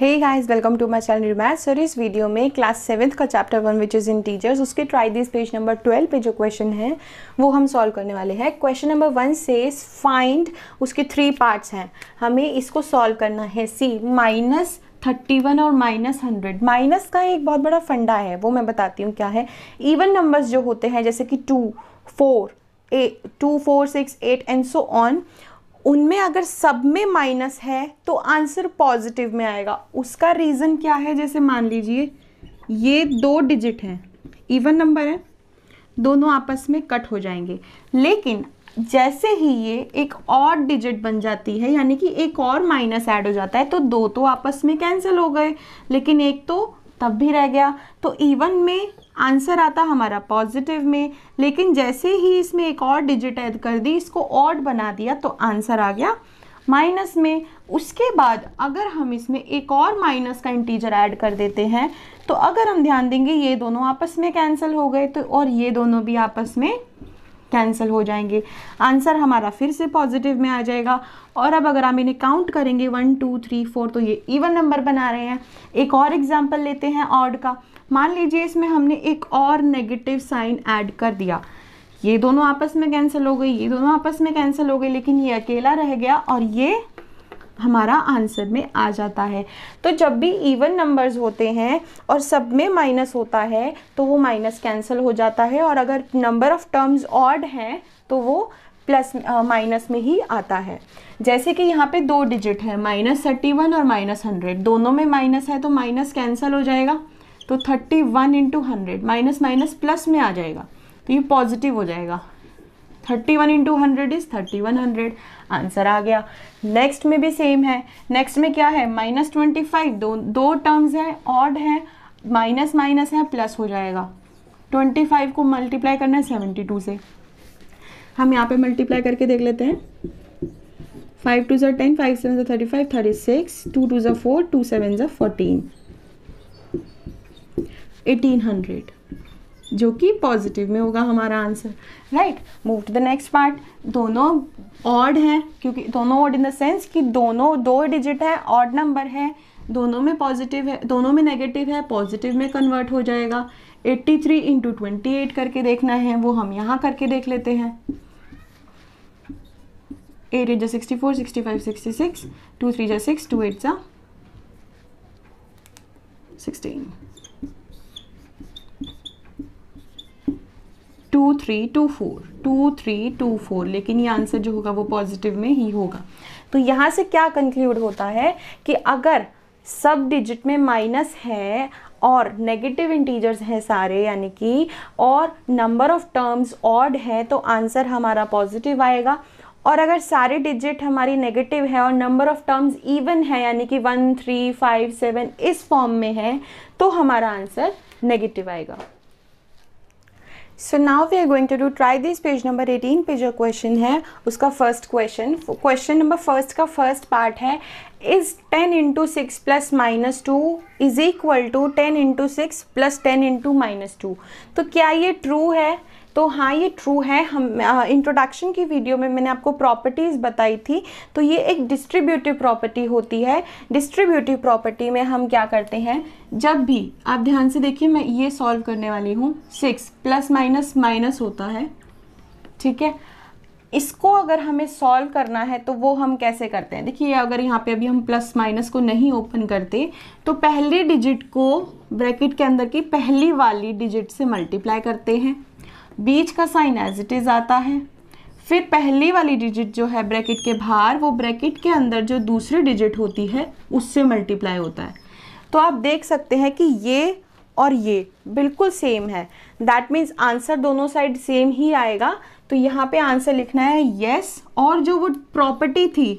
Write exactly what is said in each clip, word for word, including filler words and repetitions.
Hey guys, welcome to my channel math. Sir इस video में class seventh का chapter one which is integers, उसके try this page number twelve पे जो question है वो हम सॉल्व करने वाले हैं। क्वेश्चन नंबर वन से फाइंड, उसके थ्री पार्ट्स हैं, हमें इसको सॉल्व करना है। सी माइनस थर्टी वन और माइनस हंड्रेड। माइनस का एक बहुत बड़ा फंडा है, वो मैं बताती हूँ क्या है। इवन नंबर्स जो होते हैं जैसे कि two four eight two four six eight and so on, उनमें अगर सब में माइनस है तो आंसर पॉजिटिव में आएगा। उसका रीज़न क्या है, जैसे मान लीजिए ये दो डिजिट हैं, इवन नंबर है, दोनों आपस में कट हो जाएंगे। लेकिन जैसे ही ये एक और डिजिट बन जाती है, यानी कि एक और माइनस ऐड हो जाता है, तो दो तो आपस में कैंसिल हो गए लेकिन एक तो तब भी रह गया। तो इवन में आंसर आता हमारा पॉजिटिव में, लेकिन जैसे ही इसमें एक और डिजिट ऐड कर दी, इसको ऑड बना दिया, तो आंसर आ गया माइनस में। उसके बाद अगर हम इसमें एक और माइनस का इंटीजर ऐड कर देते हैं, तो अगर हम ध्यान देंगे ये दोनों आपस में कैंसिल हो गए तो और ये दोनों भी आपस में कैंसिल हो जाएंगे, आंसर हमारा फिर से पॉजिटिव में आ जाएगा। और अब अगर हम इन्हें काउंट करेंगे वन टू थ्री फोर, तो ये इवन नंबर बना रहे हैं। एक और एग्जाम्पल लेते हैं ऑड का। मान लीजिए इसमें हमने एक और नेगेटिव साइन ऐड कर दिया, ये दोनों आपस में कैंसिल हो गए, ये दोनों आपस में कैंसिल हो गए, लेकिन ये अकेला रह गया और ये हमारा आंसर में आ जाता है। तो जब भी इवन नंबर्स होते हैं और सब में माइनस होता है तो वो माइनस कैंसिल हो जाता है, और अगर नंबर ऑफ टर्म्स ऑड हैं तो वो प्लस माइनस में ही आता है। जैसे कि यहाँ पे दो डिजिट है, माइनस थर्टी वन और माइनस हंड्रेड, दोनों में माइनस है तो माइनस कैंसिल हो जाएगा, तो thirty one into hundred, minus minus plus में आ जाएगा तो ये पॉजिटिव हो जाएगा। Thirty one into hundred is thirty one hundred, answer आ गया। नेक्स्ट में भी सेम है। नेक्स्ट में क्या है, माइनस ट्वेंटी फाइव, दो दो टर्म्स हैं, ऑड हैं, माइनस माइनस है, प्लस हो जाएगा। ट्वेंटी फाइव को मल्टीप्लाई करना है सेवेंटी टू से, हम यहाँ पे मल्टीप्लाई करके देख लेते हैं। फाइव टू ज़ा टेन, फाइव सेवन ज़ा thirty five, thirty six, two two ज़ा फोर, टू सेवन ज़ा फोर्टीन, एटीन हंड्रेड, जो कि पॉजिटिव में होगा हमारा answer. Right, move to the next part. दोनों ऑड हैं, क्योंकि दोनों ऑड इन द सेंस कि दोनों दो डिजिट है, ऑड नंबर है, दोनों में पॉजिटिव है, दोनों में नेगेटिव है, पॉजिटिव में कन्वर्ट हो जाएगा। Eighty three into twenty eight करके देखना है, वो हम यहाँ करके देख लेते हैं। एट एट जा sixty four, sixty five sixty six, two three जा सिक्स, टू एट जा sixteen, two three two four, two three two four, लेकिन ये आंसर जो होगा वो पॉजिटिव में ही होगा। तो यहाँ से क्या कंक्लूड होता है कि अगर सब डिजिट में माइनस है और नेगेटिव इंटीजर्स हैं सारे, यानी कि और नंबर ऑफ टर्म्स ऑड है, तो आंसर हमारा पॉजिटिव आएगा। और अगर सारे डिजिट हमारी नेगेटिव है और नंबर ऑफ टर्म्स इवन है, यानी कि वन थ्री फाइव सेवन इस फॉर्म में है, तो हमारा आंसर नेगेटिव आएगा। So now we are going to do try this page number eighteen पे जो क्वेश्चन है उसका first question, question number first का फर्स्ट पार्ट है, is ten into six plus minus two is equal to ten into six plus ten into minus two. तो क्या ये true है? तो हाँ, ये ट्रू है। हम इंट्रोडक्शन की वीडियो में मैंने आपको प्रॉपर्टीज़ बताई थी, तो ये एक डिस्ट्रीब्यूटिव प्रॉपर्टी होती है। डिस्ट्रीब्यूटिव प्रॉपर्टी में हम क्या करते हैं, जब भी आप ध्यान से देखिए, मैं ये सॉल्व करने वाली हूँ, सिक्स प्लस माइनस माइनस होता है, ठीक है। इसको अगर हमें सॉल्व करना है तो वो हम कैसे करते हैं, देखिए अगर यहाँ पे अभी हम प्लस माइनस को नहीं ओपन करते तो पहली डिजिट को ब्रैकेट के अंदर की पहली वाली डिजिट से मल्टीप्लाई करते हैं, बीच का साइन एज इट इज़ आता है, फिर पहली वाली डिजिट जो है ब्रैकेट के बाहर, वो ब्रैकेट के अंदर जो दूसरी डिजिट होती है उससे मल्टीप्लाई होता है। तो आप देख सकते हैं कि ये और ये बिल्कुल सेम है, दैट मीन्स आंसर दोनों साइड सेम ही आएगा। तो यहाँ पे आंसर लिखना है येस। और जो वो प्रॉपर्टी थी,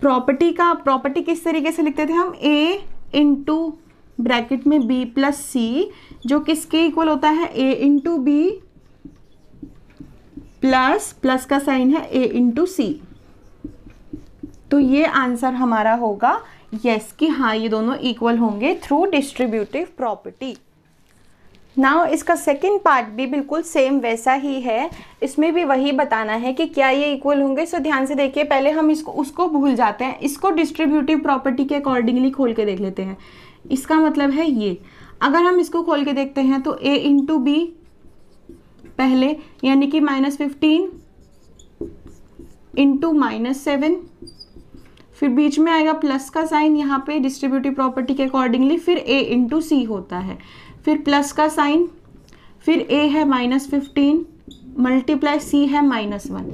प्रॉपर्टी का प्रॉपर्टी किस तरीके से लिखते थे हम, ए इंटू ब्रैकेट में b प्लस सी, जो किसके इक्वल होता है, a into B plus, plus का साइन है, a इंटू सी। तो ये आंसर हमारा होगा येस, कि हाँ ये दोनों इक्वल होंगे थ्रू डिस्ट्रीब्यूटिव प्रॉपर्टी। नाउ इसका सेकंड पार्ट भी बिल्कुल सेम वैसा ही है, इसमें भी वही बताना है कि क्या ये इक्वल होंगे। सो ध्यान से देखिए, पहले हम इसको उसको भूल जाते हैं, इसको डिस्ट्रीब्यूटिव प्रॉपर्टी के अकॉर्डिंगली खोल के देख लेते हैं। इसका मतलब है ये, अगर हम इसको खोल के देखते हैं तो a इंटू बी पहले यानी कि minus fifteen into minus seven, फिर बीच में आएगा प्लस का साइन, यहाँ पे डिस्ट्रीब्यूटिव प्रॉपर्टी के अकॉर्डिंगली फिर a इंटू सी होता है, फिर प्लस का साइन, फिर a है माइनस फिफ्टीन मल्टीप्लाई सी है माइनस वन।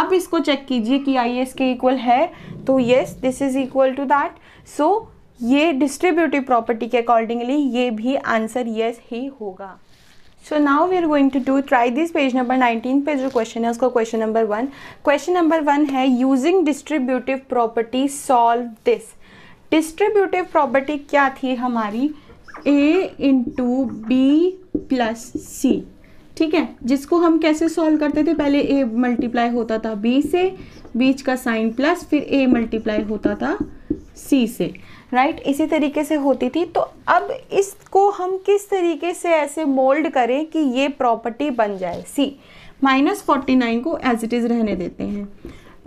अब इसको चेक कीजिए कि आई एस के इक्वल है, तो yes this is equal to that. So ये डिस्ट्रीब्यूटिव प्रॉपर्टी के अकॉर्डिंगली ये भी आंसर येस ही होगा। So now we are going to do try this page number nineteen पे जो क्वेश्चन है उसका question number one. Question number one है using distributive property solve this. Distributive property क्या थी हमारी, a इंटू बी प्लस सी, ठीक है, जिसको हम कैसे सॉल्व करते थे, पहले a मल्टीप्लाई होता था b से, बीच का साइन प्लस, फिर a मल्टीप्लाई होता था c से, राइट right? इसी तरीके से होती थी। तो अब इसको हम किस तरीके से ऐसे मोल्ड करें कि ये प्रॉपर्टी बन जाए सी। माइनस फोर्टी नाइन को एज इट इज़ रहने देते हैं,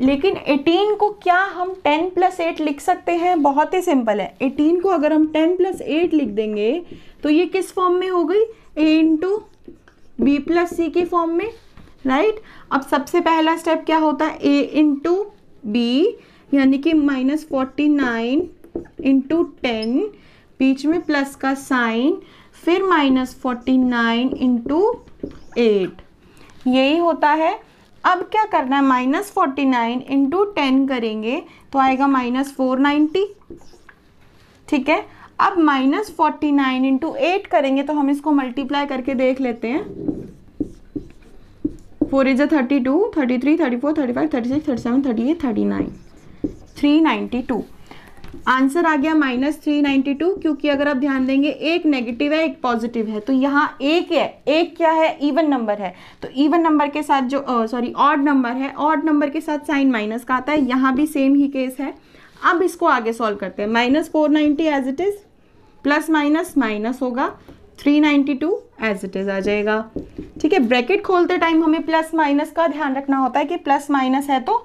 लेकिन एटीन को क्या हम टेन प्लस एट लिख सकते हैं? बहुत ही सिंपल है, एटीन को अगर हम टेन प्लस एट लिख देंगे तो ये किस फॉर्म में हो गई, ए इंटू बी प्लस सी के फॉर्म में, राइट right? अब सबसे पहला स्टेप क्या होता है, ए इंटू बी यानी कि minus forty nine into ten, बीच में प्लस का साइन, फिर minus forty nine into eight, यही होता है। अब क्या करना है, minus forty nine into ten करेंगे तो आएगा माइनस फोर नाइन्टी, ठीक है। अब minus forty nine into eight करेंगे तो हम इसको मल्टीप्लाई करके देख लेते हैं, four is a thirty two, thirty three, thirty four, thirty five, thirty six, thirty seven, thirty eight, thirty nine, three ninety two answer आ गया माइनस थ्री नाइन्टी टू। क्योंकि अगर आप ध्यान देंगे एक नेगेटिव है एक पॉजिटिव है, तो यहाँ एक है, एक क्या है इवन नंबर है, तो इवन नंबर के साथ जो सॉरी ऑड नंबर है, ऑड नंबर के साथ साइन माइनस का आता है, यहाँ भी सेम ही केस है। अब इसको आगे सॉल्व करते हैं, minus four ninety as it is, plus minus minus होगा, three ninety two as it is आ जाएगा, ठीक है। ब्रैकेट खोलते टाइम हमें प्लस माइनस का ध्यान रखना होता है कि प्लस माइनस है तो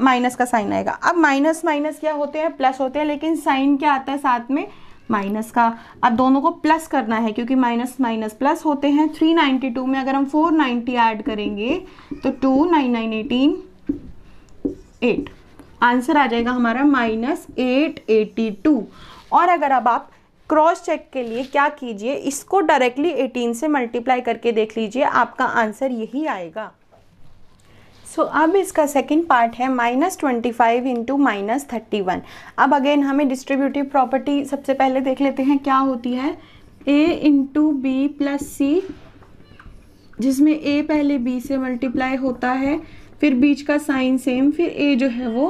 माइनस का साइन आएगा। अब माइनस माइनस क्या होते हैं, प्लस होते हैं, लेकिन साइन क्या आता है साथ में, माइनस का। अब दोनों को प्लस करना है क्योंकि माइनस माइनस प्लस होते हैं। थ्री नाइन्टी टू में अगर हम फोर नाइन्टी ऐड करेंगे तो two nine nine eighteen eight answer आ जाएगा हमारा माइनस एट एटी टू। और अगर अब आप क्रॉस चेक के लिए क्या कीजिए, इसको डायरेक्टली एटीन से मल्टीप्लाई करके देख लीजिए, आपका आंसर यही आएगा। सो so, अब इसका सेकंड पार्ट है minus twenty five into minus thirty one. अब अगेन हमें डिस्ट्रीब्यूटिव प्रॉपर्टी सबसे पहले देख लेते हैं क्या होती है, a इंटू बी प्लस सी, जिसमें a पहले b से मल्टीप्लाई होता है, फिर बीच का साइन सेम, फिर a जो है वो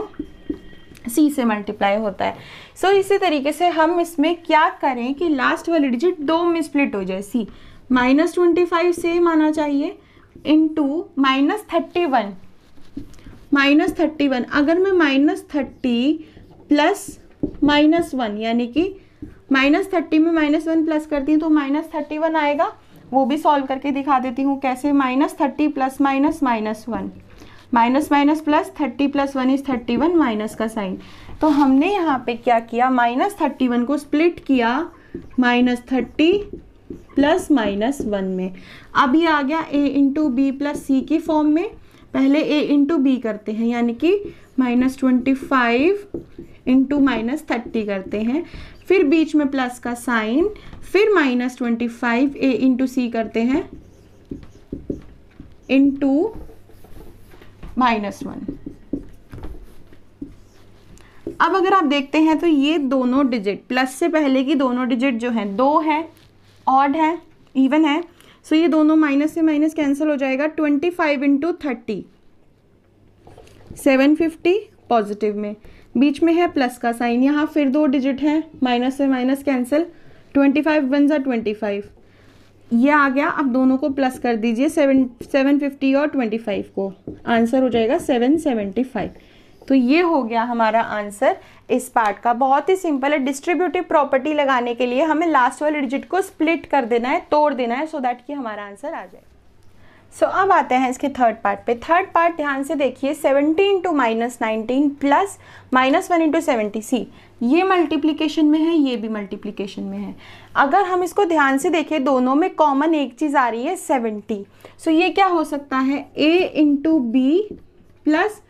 c से मल्टीप्लाई होता है। सो so, इसी तरीके से हम इसमें क्या करें कि लास्ट वाली डिजिट दो में स्प्लिट हो जाए, c minus twenty five same आना चाहिए into minus thirty one, minus thirty one अगर मैं minus thirty plus minus one यानी कि माइनस थर्टी में माइनस वन प्लस करती हूँ तो माइनस थर्टी वन आएगा। वो भी सॉल्व करके दिखा देती हूँ कैसे, minus thirty plus minus minus one, minus minus plus, thirty plus one is thirty one, minus का साइन। तो हमने यहाँ पे क्या किया, माइनस थर्टी वन को स्प्लिट किया minus thirty plus minus one में। अब ये आ गया a इंटू बी प्लस सी के फॉर्म में, पहले a इंटू बी करते हैं यानी कि minus twenty five into minus thirty करते हैं, फिर बीच में प्लस का साइन, फिर minus twenty five a into C करते हैं इंटू माइनस वन। अब अगर आप देखते हैं तो ये दोनों डिजिट प्लस से पहले की दोनों डिजिट जो हैं दो हैं, ऑड है इवन है, सो so ये दोनों माइनस से माइनस कैंसिल हो जाएगा। Twenty five into thirty seven fifty positive में, बीच में है प्लस का साइन, यहाँ फिर दो डिजिट है माइनस से minus cancel, twenty five one ज़ा ट्वेंटी फाइव, ये आ गया। अब दोनों को प्लस कर दीजिए, सेवन सेवन फिफ्टी और ट्वेंटी फाइव को, आंसर हो जाएगा सेवन सेवेंटी फाइव। तो ये हो गया हमारा आंसर इस पार्ट का। बहुत ही सिंपल है। डिस्ट्रीब्यूटिव प्रॉपर्टी लगाने के लिए हमें लास्ट वाले डिजिट को स्प्लिट कर देना है, तोड़ देना है, सो दैट कि हमारा आंसर आ जाए। सो so, अब आते हैं इसके थर्ड पार्ट पे। थर्ड पार्ट ध्यान से देखिए, seventeen two minus nineteen plus minus one into seventy C, ये मल्टीप्लिकेशन में है, ये भी मल्टीप्लिकेशन में है। अगर हम इसको ध्यान से देखें, दोनों में कॉमन एक चीज़ आ रही है सेवेंटी। सो so, ये क्या हो सकता है, A into B plus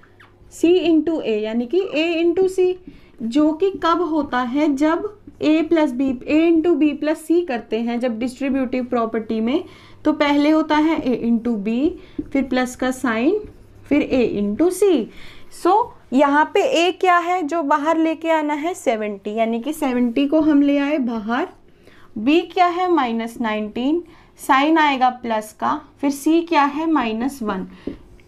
C into A, यानी कि ए इंटू सी, जो कि कब होता है जब A plus B, A into B plus C करते हैं जब डिस्ट्रीब्यूटिव प्रॉपर्टी में, तो पहले होता है ए इंटू बी, फिर प्लस का साइन, फिर ए इंटू सी। सो यहाँ पे ए क्या है, जो बाहर लेके आना है सेवेंटी, यानी कि सेवेंटी को हम ले आए बाहर। बी क्या है, माइनस नाइनटीन, साइन आएगा प्लस का, फिर सी क्या है माइनस वन,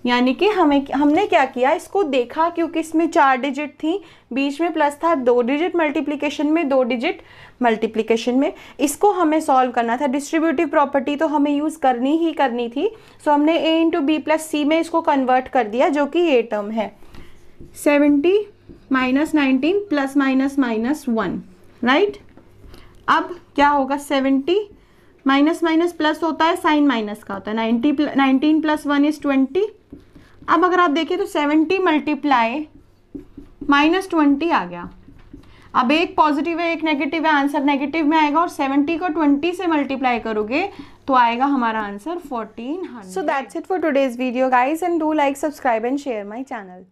यानी कि हमें हमने क्या किया, इसको देखा क्योंकि इसमें चार डिजिट थी, बीच में प्लस था, दो डिजिट मल्टीप्लिकेशन में, दो डिजिट मल्टीप्लिकेशन में, इसको हमें सॉल्व करना था। डिस्ट्रीब्यूटिव प्रॉपर्टी तो हमें यूज़ करनी ही करनी थी। सो हमने A into B plus C में इसको कन्वर्ट कर दिया, जो कि ए टर्म है। Seventy minus nineteen plus minus minus one, right. अब क्या होगा, सेवेंटी माइनस माइनस प्लस होता है, साइन माइनस का होता है, ninety nineteen plus one is twenty. अब अगर आप देखें तो सेवेंटी मल्टीप्लाई माइनस ट्वेंटी आ गया। अब एक पॉजिटिव है, एक नेगेटिव है, आंसर नेगेटिव में आएगा, और सेवेंटी को ट्वेंटी से मल्टीप्लाई करोगे तो आएगा हमारा answer fourteen hundred. So that's it for today's video guys, and do like, subscribe and share my channel.